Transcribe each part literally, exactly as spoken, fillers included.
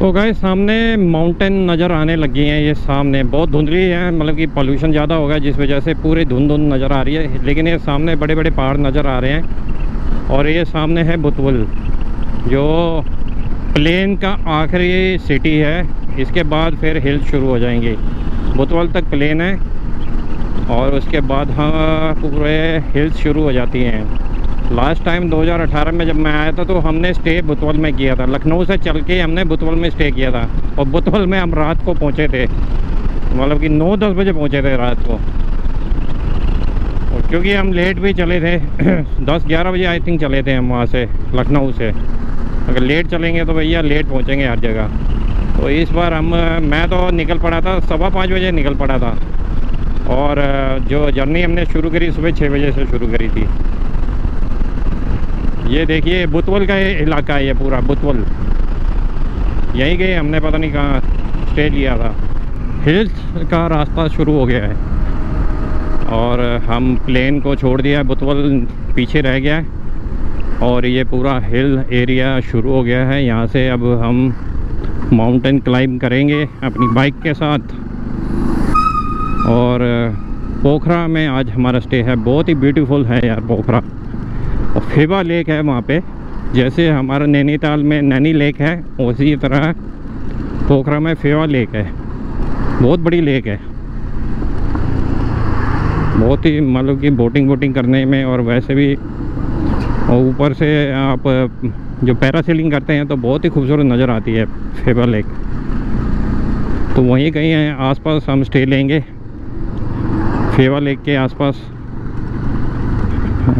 तो गाइस सामने माउंटेन नज़र आने लगी हैं। ये सामने बहुत धुंधली है, मतलब कि पोल्यूशन ज़्यादा होगा जिस वजह से पूरे धुंध धुंध नज़र आ रही है, लेकिन ये सामने बड़े बड़े पहाड़ नज़र आ रहे हैं। और ये सामने है बुतवल, जो प्लेन का आखिरी सिटी है, इसके बाद फिर हिल शुरू हो जाएंगे। बुतवल तक प्लेन है और उसके बाद हाँ पूरे हिल्स शुरू हो जाती हैं। लास्ट टाइम दो हज़ार अठारह में जब मैं आया था तो हमने स्टे बुतवल में किया था, लखनऊ से चल के हमने बुतवल में स्टे किया था और बुतवल में हम रात को पहुंचे थे, मतलब कि नौ दस बजे पहुंचे थे रात को, और क्योंकि हम लेट भी चले थे दस ग्यारह बजे आई थिंक चले थे हम वहां से लखनऊ से। अगर लेट चलेंगे तो भैया लेट पहुँचेंगे हर जगह। तो इस बार हम मैं तो निकल पड़ा था, सवा पाँच बजे निकल पड़ा था, और जो जर्नी हमने शुरू करी सुबह छः बजे से शुरू करी थी। ये देखिए बुतवल का ये इलाका है, ये पूरा बुतवल, यहीं गए हमने, पता नहीं कहाँ स्टे लिया था। हिल्स का रास्ता शुरू हो गया है और हम प्लेन को छोड़ दिया है, बुतवल पीछे रह गया है और ये पूरा हिल एरिया शुरू हो गया है। यहाँ से अब हम माउंटेन क्लाइम करेंगे अपनी बाइक के साथ। और पोखरा में आज हमारा स्टे है, बहुत ही ब्यूटीफुल है यार पोखरा, और फेवा लेक है वहाँ पे, जैसे हमारा नैनीताल में नैनी लेक है उसी तरह पोखरा में फेवा लेक है। बहुत बड़ी लेक है, बहुत ही मतलब कि बोटिंग वोटिंग करने में, और वैसे भी ऊपर से आप जो पैरासेलिंग करते हैं तो बहुत ही खूबसूरत नज़र आती है फेवा लेक। तो वहीं कहीं हैं आसपास हम स्टे लेंगे, फेवा लेक के आसपास।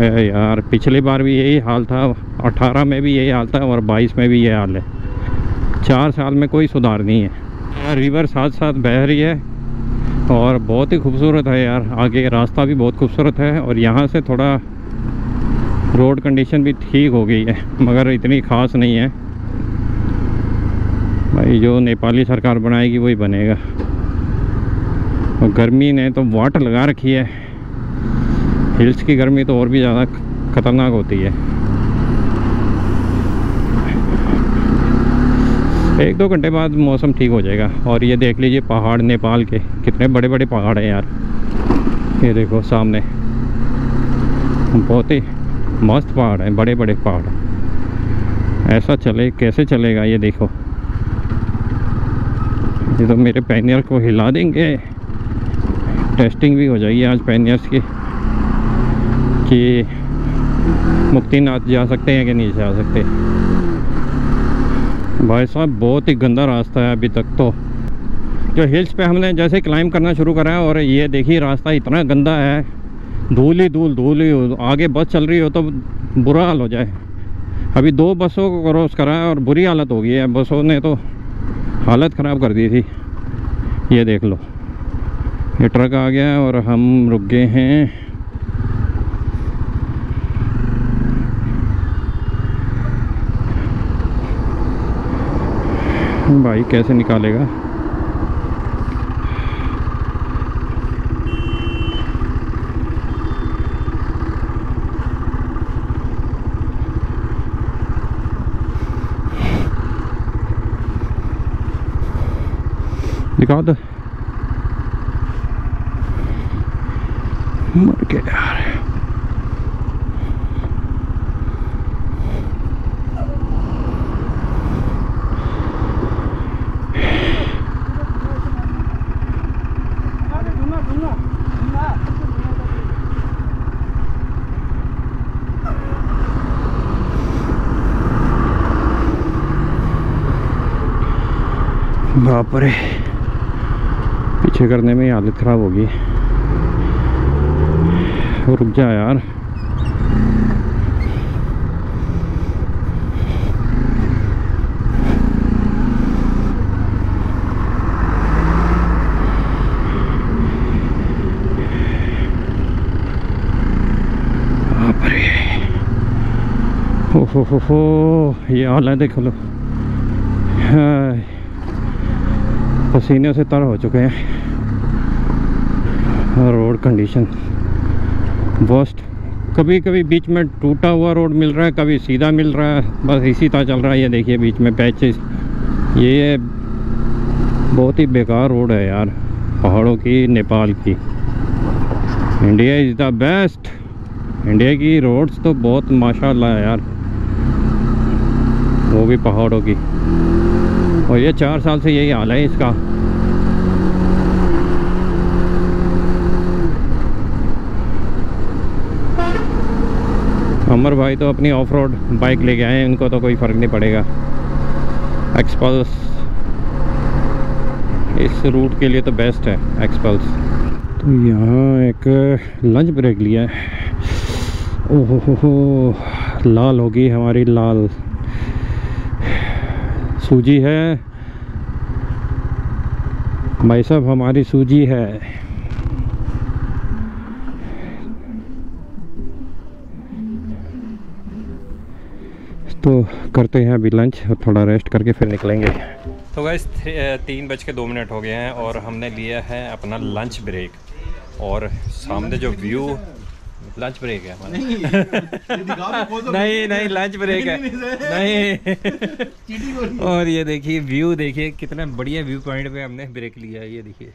यार पिछली बार भी यही हाल था, अठारह में भी यही हाल था और बाईस में भी ये हाल है, चार साल में कोई सुधार नहीं है यार। रिवर साथ साथ बह रही है और बहुत ही खूबसूरत है यार, आगे रास्ता भी बहुत खूबसूरत है। और यहाँ से थोड़ा रोड कंडीशन भी ठीक हो गई है मगर इतनी ख़ास नहीं है भाई, जो नेपाली सरकार बनाएगी वही बनेगा। और गर्मी ने तो वाट लगा रखी है, हिल्स की गर्मी तो और भी ज़्यादा खतरनाक होती है। एक दो घंटे बाद मौसम ठीक हो जाएगा। और ये देख लीजिए पहाड़ नेपाल के, कितने बड़े बड़े पहाड़ हैं यार, ये देखो सामने बहुत ही मस्त पहाड़ हैं, बड़े बड़े पहाड़। ऐसा चले कैसे चलेगा ये देखो, ये तो मेरे पैनियर को हिला देंगे। टेस्टिंग भी हो जाएगी आज पैनियर्स की कि मुक्तिनाथ जा सकते हैं कि नहीं जा सकते। भाई साहब बहुत ही गंदा रास्ता है अभी तक तो, जो हिल्स पे हमने जैसे क्लाइंब करना शुरू करा है। और ये देखिए रास्ता इतना गंदा है, धूल ही धूल धूल ही हो, आगे बस चल रही हो तो बुरा हाल हो जाए। अभी दो बसों को क्रॉस करा है और बुरी हालत हो गई है, बसों ने तो हालत ख़राब कर दी थी। ये देख लो ये ट्रक आ गया और हम रुक गए हैं। भाई कैसे निकालेगा, दिखा दो मर के यार। बाप रे पीछे करने में हालत ख़राब होगी। रुक जा यार, ओहो हो हो ये हाल है देख लो, पसीने से तर हो चुके हैं। रोड कंडीशन वर्स्ट, कभी कभी बीच में टूटा हुआ रोड मिल रहा है, कभी सीधा मिल रहा है, बस इसी तरह चल रहा है। ये देखिए बीच में पैचेस ये बहुत ही बेकार रोड है यार, पहाड़ों की नेपाल की। India is the best, India की रोड्स तो बहुत माशाल्लाह है यार, वो भी पहाड़ों की। और ये चार साल से यही हाल है इसका। अमर भाई तो अपनी ऑफ रोड बाइक लेके आए हैं, उनको तो कोई फ़र्क नहीं पड़ेगा। एक्सपल्स इस रूट के लिए तो बेस्ट है, एक्सपल्स। तो यहाँ एक लंच ब्रेक लिया है। ओहो हो हो, लाल होगी हमारी लाल, सूजी है भाई साहब, हमारी सूजी है। तो करते हैं अभी लंच और थोड़ा रेस्ट करके फिर निकलेंगे। तो गाइस तीन बज के दो मिनट हो गए हैं और हमने लिया है अपना लंच ब्रेक। और सामने जो व्यू, लंच ब्रेक है हमारा। नहीं, नहीं नहीं लंच ब्रेक है नहीं। और ये देखिए व्यू, देखिए कितना बढ़िया व्यू पॉइंट पे हमने ब्रेक लिया है, ये देखिए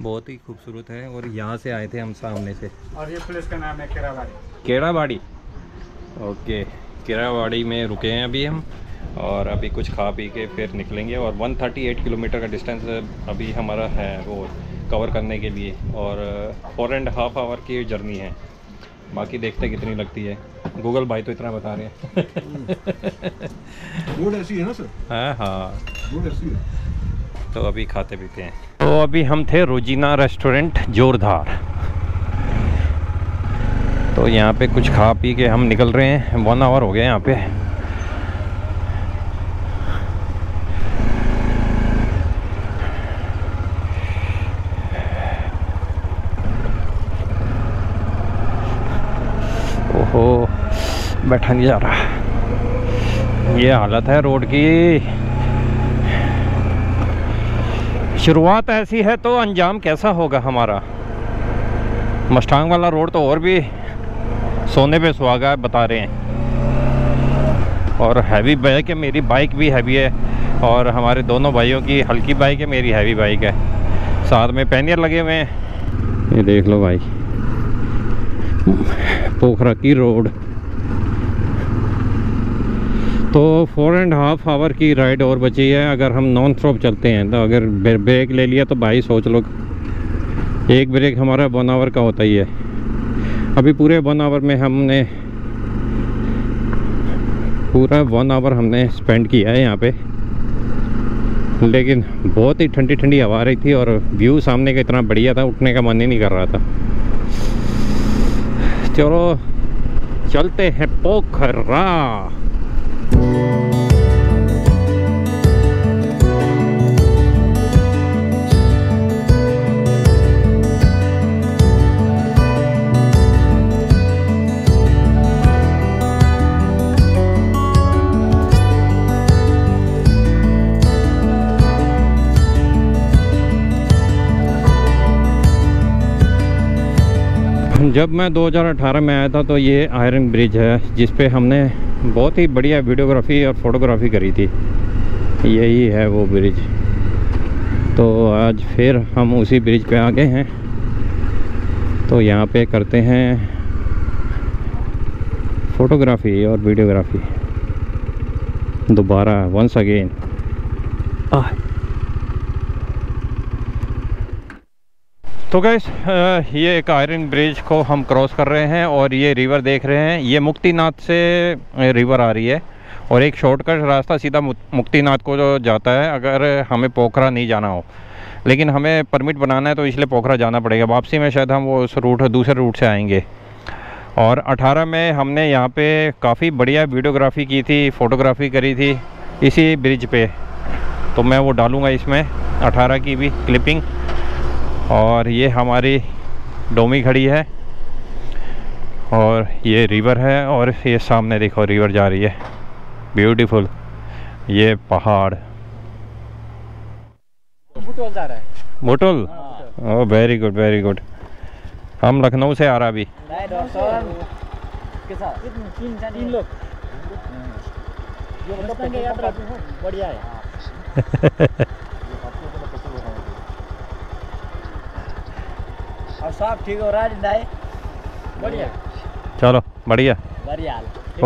बहुत ही खूबसूरत है। और यहाँ से आए थे हम सामने से, और ये प्लेस का नाम है केराबाड़ी। केराबाड़ी, ओके, केराबाड़ी में रुके हैं अभी हम। और अभी कुछ खा पी के फिर निकलेंगे। और एक सौ अड़तीस किलोमीटर का डिस्टेंस अभी हमारा है वो कवर करने के लिए, और फोर एंड हाफ आवर की जर्नी है। बाकी देखते कितनी लगती है, गूगल भाई तो इतना बता रहे हैं। रोड ऐसी है ना सर? हाँ हाँ, रोड ऐसी है। तो अभी खाते पीते हैं। तो अभी हम थे रोजीना रेस्टोरेंट जोरधार, तो यहाँ पे कुछ खा पी के हम निकल रहे हैं। वन आवर हो गया यहाँ पे। ओहो, बैठा नहीं जा रहा, ये हालत है रोड की। शुरुआत ऐसी है तो अंजाम कैसा होगा हमारा। मस्टांग वाला रोड तो और भी सोने पे सुहागा है बता रहे हैं। और हैवी बाइक है, मेरी बाइक भी हैवी है, और हमारे दोनों भाइयों की हल्की बाइक है, मेरी हैवी बाइक है। साथ में पैनियर लगे हुए हैं। ये देख लो भाई, पोखरा की रोड। तो फोर एंड हाफ आवर की राइड और बची है। अगर हम नॉन स्टॉप चलते हैं तो अगर ब्रेक ले लिया तो भाई सोच लो, एक ब्रेक हमारा वन आवर का होता ही है। अभी पूरे वन आवर में हमने पूरा वन आवर हमने स्पेंड किया है यहाँ पे। लेकिन बहुत ही ठंडी ठंडी हवा आ रही थी और व्यू सामने का इतना बढ़िया था, उठने का मन ही नहीं कर रहा था। चलो चलते हैं पोखरा। जब मैं दो हज़ार अठारह में आया था तो ये आयरन ब्रिज है, जिस पे हमने बहुत ही बढ़िया वीडियोग्राफी और फोटोग्राफी करी थी। यही है वो ब्रिज। तो आज फिर हम उसी ब्रिज पे आ गए हैं। तो यहाँ पे करते हैं फोटोग्राफी और वीडियोग्राफी दोबारा, वंस अगेन। आह तो गाइस, ये एक आयरन ब्रिज को हम क्रॉस कर रहे हैं और ये रिवर देख रहे हैं। ये मुक्तिनाथ से रिवर आ रही है और एक शॉर्टकट रास्ता सीधा मुक्तिनाथ को जो जाता है, अगर हमें पोखरा नहीं जाना हो। लेकिन हमें परमिट बनाना है तो इसलिए पोखरा जाना पड़ेगा। वापसी में शायद हम वो उस रूट, दूसरे रूट से आएंगे। और अठारह में हमने यहाँ पे काफ़ी बढ़िया वीडियोग्राफी की थी, फ़ोटोग्राफी करी थी इसी ब्रिज पर। तो मैं वो डालूँगा इसमें अठारह की भी क्लिपिंग। और ये हमारी डोमी खड़ी है और ये रिवर है, और ये सामने देखो रिवर जा रही है, ब्यूटीफुल। ये पहाड़ बुटवल जा रहा है। Butwal, oh very good very good. हम लखनऊ से आ रहा अभी। तीन लोग बढ़िया है। साहब ठीक हो रहा है, बढ़िया, चलो बढ़िया, बढ़िया,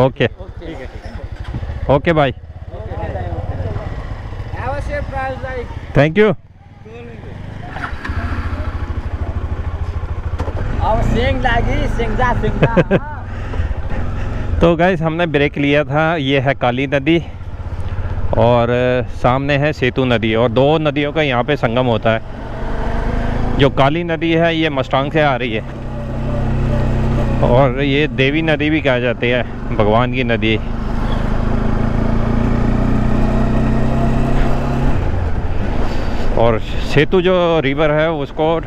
ओके ठीक है, ठीक है, ओके भाई, थैंक यू। तो गाइस हमने ब्रेक लिया था। ये है काली नदी और सामने है सेतु नदी, और दो नदियों का यहाँ पे संगम होता है। जो काली नदी है ये मस्तांग से आ रही है, और ये देवी नदी भी कहा जाती है, भगवान की नदी। और सेतु जो रिवर है उसको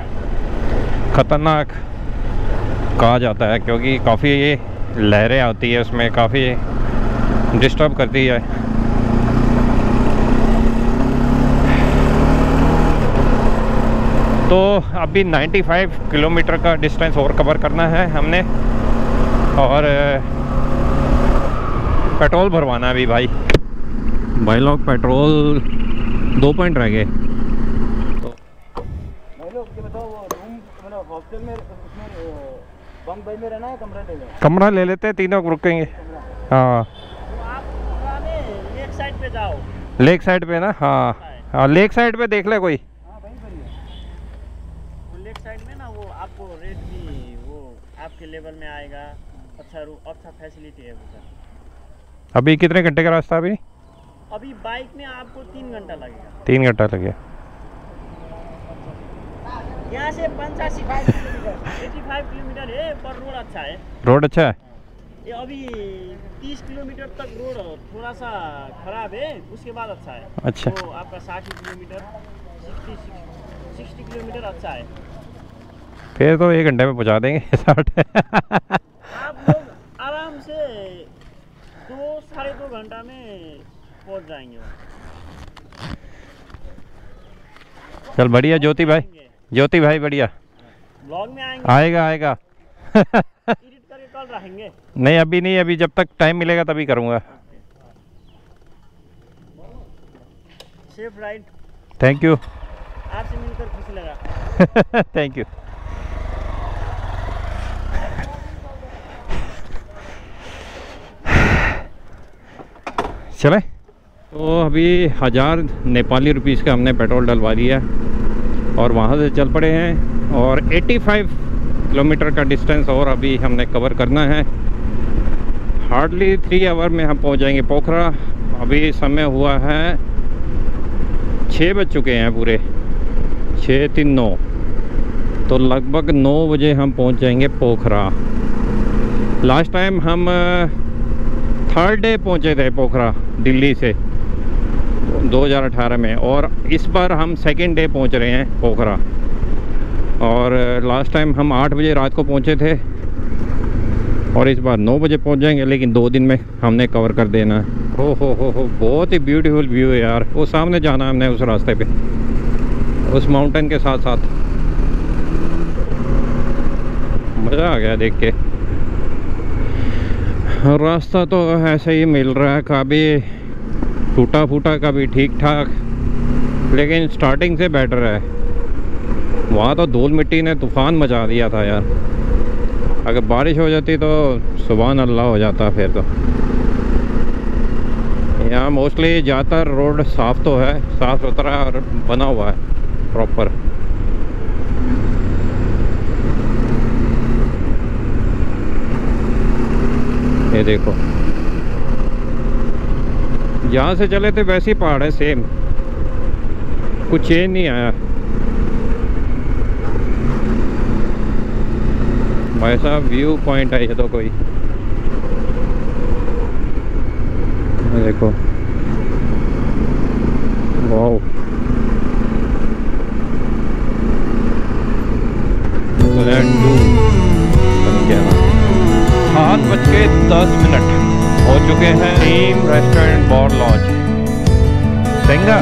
ख़तरनाक कहा जाता है, क्योंकि काफ़ी ये लहरें आती है उसमें, काफ़ी डिस्टर्ब करती है। तो अभी पचानवे किलोमीटर का डिस्टेंस और कवर करना है हमने, और पेट्रोल भरवाना है अभी। भाई भाई लोग पेट्रोल दो पॉइंट रह गए। तो हॉस्टल में बंक भाई में रहना है, कमरा ले लेना, कमरा ले लेते हैं, तीनों रुकेंगे। हाँ तो आप पुराने लेक साइड पे जाओ, लेक साइड पे ना, हाँ हाँ लेक साइड पे देख ले कोई। हाँ भाई भाई लेक साइड में ना, वो आपको रेट भी वो आपके लेवल में आएगा, अच्छा रूम, अच्छा फैसिलिटी है उधर। अभी कितने घंटे का रास्ता? अभी अभी बाइक में आपको तीन घंटा लगेगा। तीन घंटा लगेगा यहाँ से पचासी पचासी किलोमीटर है, पर रोड अच्छा है। रोड अच्छा है? ये अभी तीस किलोमीटर तक रोड थोड़ा सा खराब है, उसके बाद अच्छा है। अच्छा, तो आपका साठ किलोमीटर साठ किलोमीटर अच्छा है, फिर तो एक घंटे में पहुँचा देंगे साठ। आप लोग आराम से दो साढ़े दो घंटा में पहुँच जाएंगे। चल बढ़िया ज्योति भाई, ज्योति भाई बढ़िया, ब्लॉग में आएंगे। आएगा आएगा एडिट करके कल रहेंगे। नहीं अभी नहीं, अभी जब तक टाइम मिलेगा तभी करूँगा। Safe ride. थैंक यू, आपसे मिलकर खुशी लगा। Thank you. चले, तो अभी हज़ार नेपाली रुपीस का हमने पेट्रोल डलवा लिया और वहाँ से चल पड़े हैं, और पचासी किलोमीटर का डिस्टेंस और अभी हमने कवर करना है। हार्डली थ्री आवर में हम पहुँच जाएंगे पोखरा। अभी समय हुआ है छः बज चुके हैं पूरे, छः तीन नौ, तो लगभग नौ बजे हम पहुँच जाएंगे पोखरा। लास्ट टाइम हम थर्ड डे पहुँचे थे पोखरा दिल्ली से दो हज़ार अठारह में, और इस बार हम सेकेंड डे पहुंच रहे हैं पोखरा। और लास्ट टाइम हम आठ बजे रात को पहुंचे थे, और इस बार नौ बजे पहुंच जाएंगे, लेकिन दो दिन में हमने कवर कर देना। हो हो हो हो, बहुत ही ब्यूटीफुल व्यू है यार। वो सामने जाना हमने उस रास्ते पे, उस माउंटेन के साथ साथ। मज़ा आ गया देख के। रास्ता तो ऐसे ही मिल रहा है, काफ़ी टूटा फूटा, कभी ठीक ठाक, लेकिन स्टार्टिंग से बेटर है। वहाँ तो धूल मिट्टी ने तूफ़ान मचा दिया था यार, अगर बारिश हो जाती तो सुभान अल्लाह हो जाता। फिर तो यहाँ मोस्टली ज़्यादातर रोड साफ़ तो है, साफ़ सुथरा और बना हुआ है प्रॉपर। ये देखो, यहाँ से चले थे वैसे ही पहाड़ है, सेम, कुछ चेंज नहीं आया। भाई साहब व्यू पॉइंट है ये तो, कोई देखो, वाओ। सात बज के दस मिनट हो चुके हैं। टीम रेस्टोरेंट बॉर लॉज सेंगा।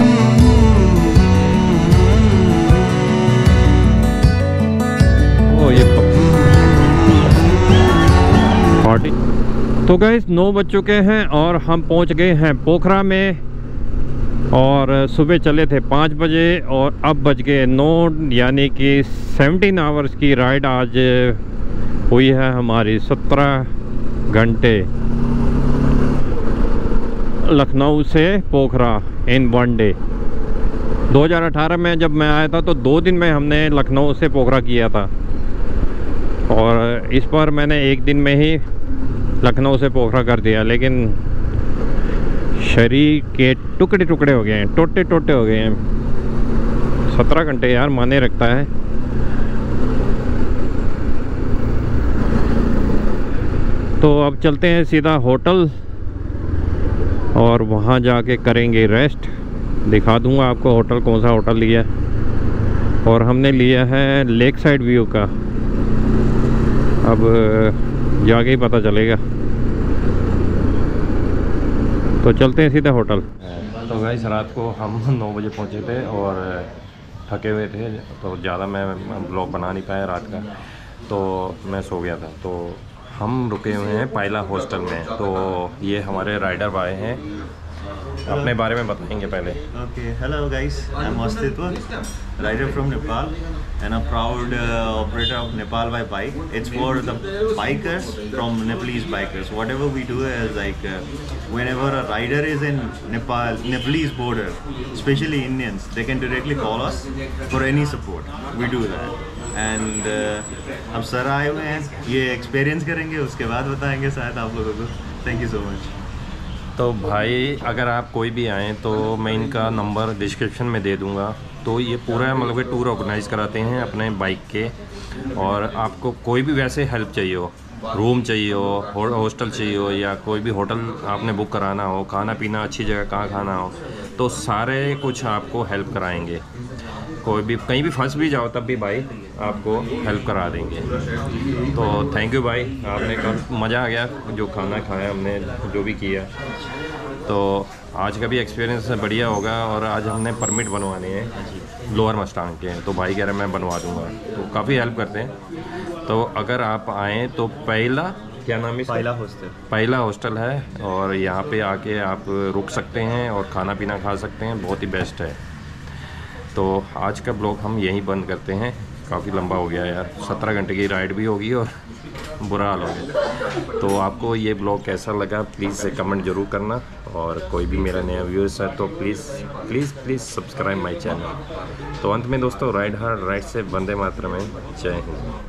ओ ये पार्टी। तो गाइस नौ बज चुके हैं और हम पहुंच गए हैं पोखरा में। और सुबह चले थे पाँच बजे और अब बज गए नौ, यानी कि सेवनटीन आवर्स की राइड आज हुई है हमारी, सत्रह घंटे लखनऊ से पोखरा इन वन डे। दो हज़ार अठारह में जब मैं आया था तो दो दिन में हमने लखनऊ से पोखरा किया था और इस पर मैंने एक दिन में ही लखनऊ से पोखरा कर दिया, लेकिन शरीर के टुकड़े टुकड़े हो गए हैं, टोटे टोटे हो गए हैं। सत्रह घंटे यार माने रखता है। तो अब चलते हैं सीधा होटल और वहाँ जाके करेंगे रेस्ट। दिखा दूँगा आपको होटल कौन सा होटल लिया है, और हमने लिया है लेक साइड व्यू का, अब जाके ही पता चलेगा। तो चलते हैं सीधा होटल। तो गाइस रात को हम नौ बजे पहुँचे थे और थके हुए थे, तो ज़्यादा मैं ब्लॉग बना नहीं पाया रात का, तो मैं सो गया था। तो हम रुके हुए हैं पायला हॉस्टल में। तो ये हमारे राइडर भाई हैं, अपने बारे में बताएंगे पहले। Okay, hello guys, I am Mustafiz, rider from Nepal and a proud operator of Nepal by bike. It's for the bikers from Nepalese bikers. Whatever we do is like whenever a rider is in Nepal Nepalese border, especially Indians, they can directly call us for any support. We do that and uh, अब sir आए हुए हैं, ये experience करेंगे, उसके बाद बताएंगे शायद आप लोगों को। Thank you so much. तो भाई अगर आप कोई भी आएँ तो मैं इनका नंबर डिस्क्रिप्शन में दे दूँगा। तो ये पूरा मतलब टूर ऑर्गेनाइज कराते हैं अपने बाइक के, और आपको कोई भी वैसे हेल्प चाहिए हो, रूम चाहिए हो, हॉस्टल चाहिए हो, या कोई भी होटल आपने बुक कराना हो, खाना पीना अच्छी जगह कहाँ खाना हो, तो सारे कुछ आपको हेल्प कराएंगे। कोई भी कहीं भी फंस भी जाओ तब भी भाई आपको हेल्प करा देंगे। तो थैंक यू भाई, आपने काफ़ी मज़ा आ गया जो खाना खाया हमने, जो भी किया। तो आज का भी एक्सपीरियंस बढ़िया होगा। और आज हमने परमिट बनवाने हैं लोअर मस्टांग के, तो भाई कह रहे मैं बनवा दूंगा, तो काफ़ी हेल्प करते हैं। तो अगर आप आएँ तो पहला क्या नाम है, पायला हॉस्टल, पायला हॉस्टल है, और यहाँ पे आके आप रुक सकते हैं और खाना पीना खा सकते हैं, बहुत ही बेस्ट है। तो आज का ब्लॉग हम यहीं बंद करते हैं, काफ़ी लंबा हो गया यार, सत्रह घंटे की राइड भी होगी और बुरा हाल हो गया। तो आपको ये ब्लॉग कैसा लगा प्लीज़ कमेंट ज़रूर करना, और कोई भी मेरा नया व्यूअर्स है तो please please please subscribe my channel. तो अंत में दोस्तों, राइड हार्ड राइड से, वंदे मातरम में, जय हिंद।